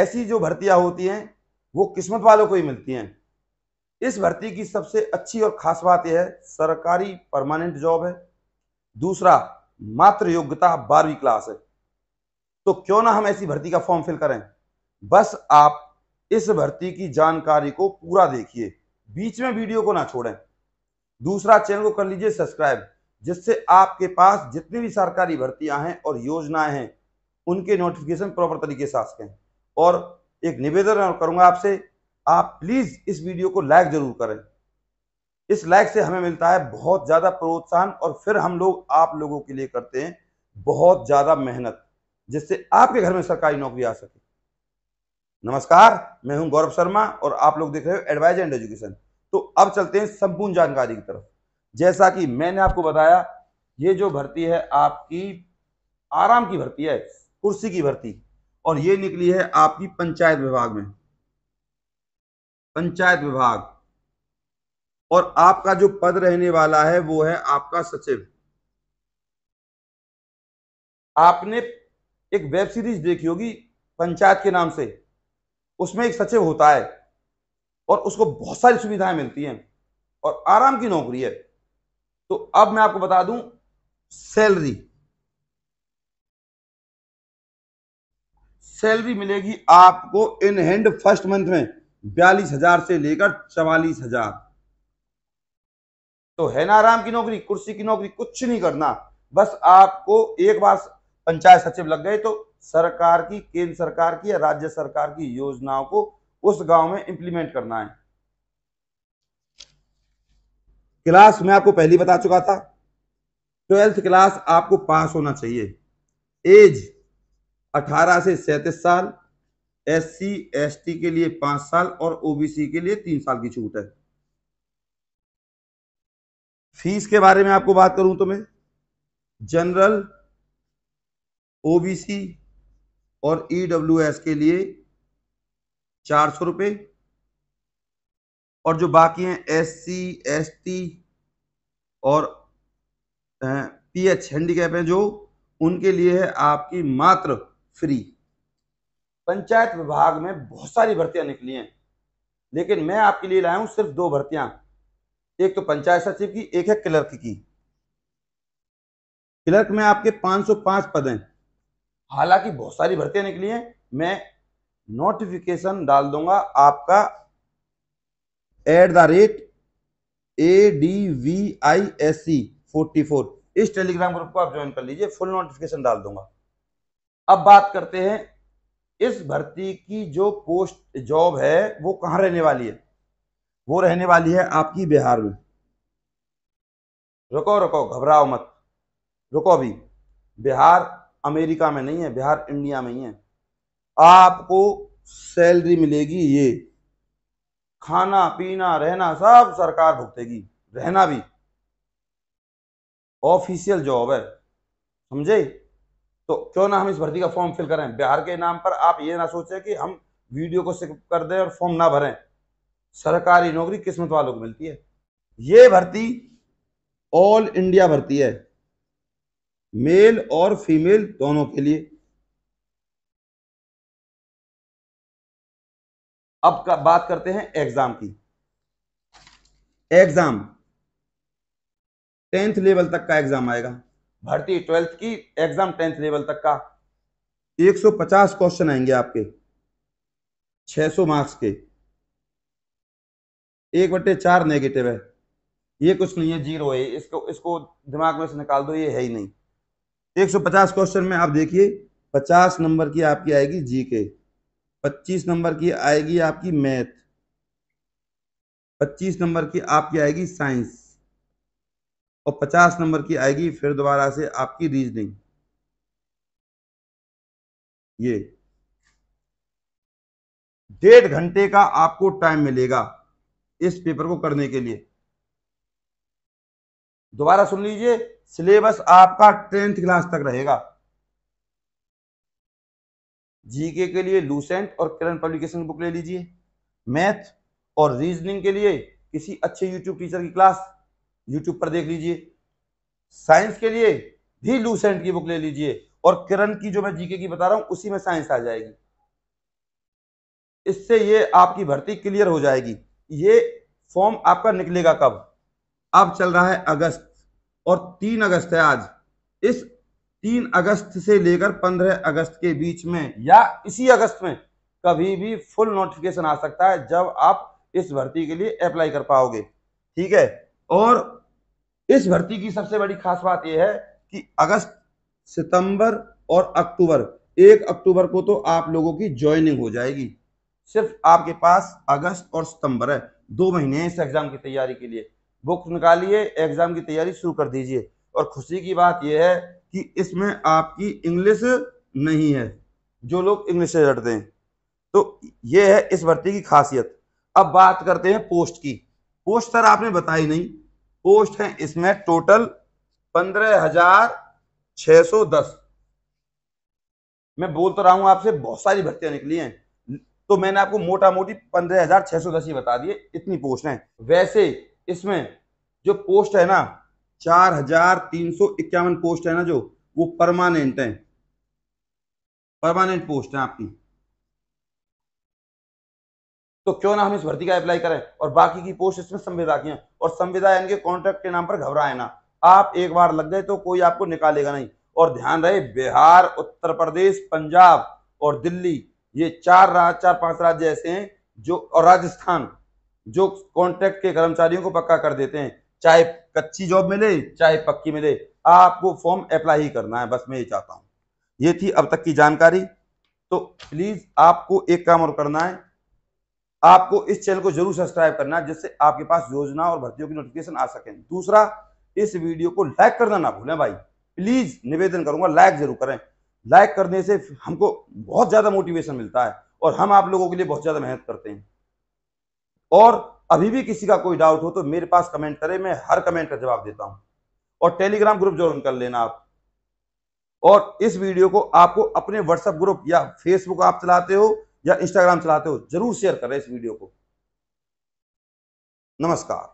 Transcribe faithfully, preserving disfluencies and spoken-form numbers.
ऐसी जो भर्तियां होती हैं वो किस्मत वालों को ही मिलती हैं। इस भर्ती की सबसे अच्छी और खास बात यह है, सरकारी परमानेंट जॉब है। दूसरा, मात्र योग्यता बारहवीं क्लास है। तो क्यों ना हम ऐसी भर्ती का फॉर्म फिल करें। बस आप इस भर्ती की जानकारी को पूरा देखिए, बीच में वीडियो को ना छोड़ें। दूसरा, चैनल को कर लीजिए सब्सक्राइब, जिससे आपके पास जितनी भी सरकारी भर्तियां हैं और योजनाएं हैं उनके नोटिफिकेशन प्रॉपर तरीके से आ सकें। और एक निवेदन करूंगा आपसे, आप प्लीज़ इस वीडियो को लाइक जरूर करें। इस लाइक से हमें मिलता है बहुत ज़्यादा प्रोत्साहन और फिर हम लोग आप लोगों के लिए करते हैं बहुत ज़्यादा मेहनत, जिससे आपके घर में सरकारी नौकरी आ सके। नमस्कार, मैं हूं गौरव शर्मा और आप लोग देख रहे हो एडवाइज एंड एजुकेशन। तो अब चलते हैं संपूर्ण जानकारी की तरफ। जैसा कि मैंने आपको बताया, ये जो भर्ती है आपकी आराम की भर्ती है, कुर्सी की भर्ती, और ये निकली है आपकी पंचायत विभाग में, पंचायत विभाग। और आपका जो पद रहने वाला है वो है आपका सचिव। आपने एक वेब सीरीज देखी होगी पंचायत के नाम से, उसमें एक सचिव होता है और उसको बहुत सारी सुविधाएं मिलती हैं और आराम की नौकरी है। तो अब मैं आपको बता दूं सैलरी, सैलरी मिलेगी आपको इन हैंड फर्स्ट मंथ में बयालीस हजार से लेकर चवालीस हजार। तो है ना आराम की नौकरी, कुर्सी की नौकरी, कुछ नहीं करना। बस आपको एक बार पंचायत सचिव लग गए तो सरकार की, केंद्र सरकार की या राज्य सरकार की योजनाओं को उस गांव में इंप्लीमेंट करना है। क्लास मैं आपको पहले बता चुका था, ट्वेल्थ क्लास आपको पास होना चाहिए। एज अठारह से सैंतीस साल, एससी एसटी के लिए पांच साल और ओबीसी के लिए तीन साल की छूट है। फीस के बारे में आपको बात करूं तो मैं जनरल, ओबीसी और ईडब्ल्यूएस के लिए चार सौ रुपये और जो बाकी हैं एससी एसटी और पीएच हैंडीकैप हैं जो, उनके लिए है आपकी मात्र फ्री। पंचायत विभाग में बहुत सारी भर्तियां निकली हैं, लेकिन मैं आपके लिए लाया हूं सिर्फ दो भर्तियां, एक तो पंचायत सचिव की, एक है क्लर्क की। क्लर्क में आपके पाँच सौ पाँच पद हैं। हालांकि बहुत सारी भर्तियां निकली हैं, मैं नोटिफिकेशन डाल दूंगा आपका at the rate A D V I S C forty four, इस टेलीग्राम ग्रुप को आप ज्वाइन कर लीजिए, फुल नोटिफिकेशन डाल दूंगा। अब बात करते हैं इस भर्ती की जो पोस्ट जॉब है वो कहाँ रहने वाली है। वो रहने वाली है आपकी बिहार में। रुको रुको, घबराओ मत, रुको। अभी बिहार अमेरिका में नहीं है, बिहार इंडिया में ही है। आपको सैलरी मिलेगी, ये खाना पीना रहना सब सरकार भुगतेगी, रहना भी। ऑफिशियल जॉब है, समझे। तो क्यों ना हम इस भर्ती का फॉर्म फिल करें। बिहार के नाम पर आप ये ना सोचें कि हम वीडियो को स्किप कर दें और फॉर्म ना भरें। सरकारी नौकरी किस्मत वालों को मिलती है। ये भर्ती ऑल इंडिया भर्ती है, मेल और फीमेल दोनों के लिए। अब का बात करते हैं एग्जाम की। एग्जाम टेंथ लेवल तक का एग्जाम आएगा। भर्ती ट्वेल्थ की, एग्जाम टेंथ लेवल तक का। एक सौ पचास क्वेश्चन आएंगे आपके, छह सौ मार्क्स के। एक बटे चार नेगेटिव है, ये कुछ नहीं है, जीरो है। इसको इसको दिमाग में से निकाल दो, ये है ही नहीं। एक सौ पचास क्वेश्चन में आप देखिए, पचास नंबर की आपकी आएगी जीके, पच्चीस नंबर की आएगी आपकी मैथ, पच्चीस नंबर की आपकी आएगी साइंस और पचास नंबर की आएगी फिर दोबारा से आपकी रीजनिंग। ये डेढ़ घंटे का आपको टाइम मिलेगा इस पेपर को करने के लिए। दोबारा सुन लीजिए, सिलेबस आपका टेंथ क्लास तक रहेगा। जीके के लिए लूसेंट और किरण पब्लिकेशन बुक ले लीजिए। मैथ और रीजनिंग के लिए किसी अच्छे यूट्यूब टीचर की क्लास यूट्यूब पर देख लीजिए। साइंस के लिए भी लूसेंट की बुक ले लीजिए और किरण की जो मैं जीके की बता रहा हूं उसी में साइंस आ जाएगी। इससे ये आपकी भर्ती क्लियर हो जाएगी। ये फॉर्म आपका निकलेगा कब? अब चल रहा है अगस्त और तीन अगस्त है आज। इस तीन अगस्त से लेकर पंद्रह अगस्त के बीच में या इसी अगस्त में कभी भी फुल नोटिफिकेशन आ सकता है जब आप इस भर्ती के लिए अप्लाई कर पाओगे। ठीक है। और इस भर्ती की सबसे बड़ी खास बात यह है कि अगस्त, सितंबर और अक्टूबर, एक अक्टूबर को तो आप लोगों की ज्वाइनिंग हो जाएगी। सिर्फ आपके पास अगस्त और सितंबर है, दो महीने हैं इस एग्जाम की तैयारी के लिए। बुक निकालिए, एग्जाम की तैयारी शुरू कर दीजिए। और खुशी की बात यह है कि इसमें आपकी इंग्लिश नहीं है, जो लोग इंग्लिश से डरते हैं। तो ये है इस भर्ती की खासियत। अब बात करते हैं पोस्ट की। पोस्ट सर आपने बताई नहीं। पोस्ट है इसमें टोटल पंद्रह हजार छह सौ दस। मैं बोल तो रहा हूं आपसे, बहुत सारी भर्तियां निकली हैं, तो मैंने आपको मोटा मोटी पंद्रह हजार छह सौ दस ही बता दिए, इतनी पोस्ट हैं। वैसे इसमें जो पोस्ट है ना, चार हजार तीन सौ इक्यावन पोस्ट है ना, जो वो परमानेंट है, परमानेंट पोस्ट है आपकी। तो क्यों ना हम इस भर्ती का अप्लाई करें। और बाकी की पोस्ट इसमें संविदा की है। और संविदा यानी कि कॉन्ट्रैक्ट के नाम पर घबराए ना आप, एक बार लग गए तो कोई आपको निकालेगा नहीं। और ध्यान रहे, बिहार, उत्तर प्रदेश, पंजाब और दिल्ली, ये चार राज्य चार पांच राज्य ऐसे हैं जो, और राजस्थान, जो कॉन्ट्रैक्ट के कर्मचारियों को पक्का कर देते हैं। चाहे कच्ची जॉब मिले चाहे पक्की मिले, आपको फॉर्म अप्लाई ही करना है। बस मैं ये चाहता हूँ। ये थी अब तक की जानकारी। तो प्लीज़ आपको एक काम और करना है, आपको इस चैनल को जरूर सब्सक्राइब करना, जिससे आपके पास योजना और भर्तियों की नोटिफिकेशन आ सके। दूसरा, इस वीडियो को लाइक करना ना भूलें भाई, प्लीज निवेदन करूंगा, लाइक जरूर करें। लाइक करने से हमको बहुत ज्यादा मोटिवेशन मिलता है और हम आप लोगों के लिए बहुत ज्यादा मेहनत करते हैं। और अभी भी किसी का कोई डाउट हो तो मेरे पास कमेंट करें, मैं हर कमेंट का जवाब देता हूँ। और टेलीग्राम ग्रुप ज्वाइन कर लेना आप। और इस वीडियो को आपको अपने व्हाट्सएप ग्रुप या फेसबुक आप चलाते हो या इंस्टाग्राम चलाते हो, जरूर शेयर करें इस वीडियो को। नमस्कार।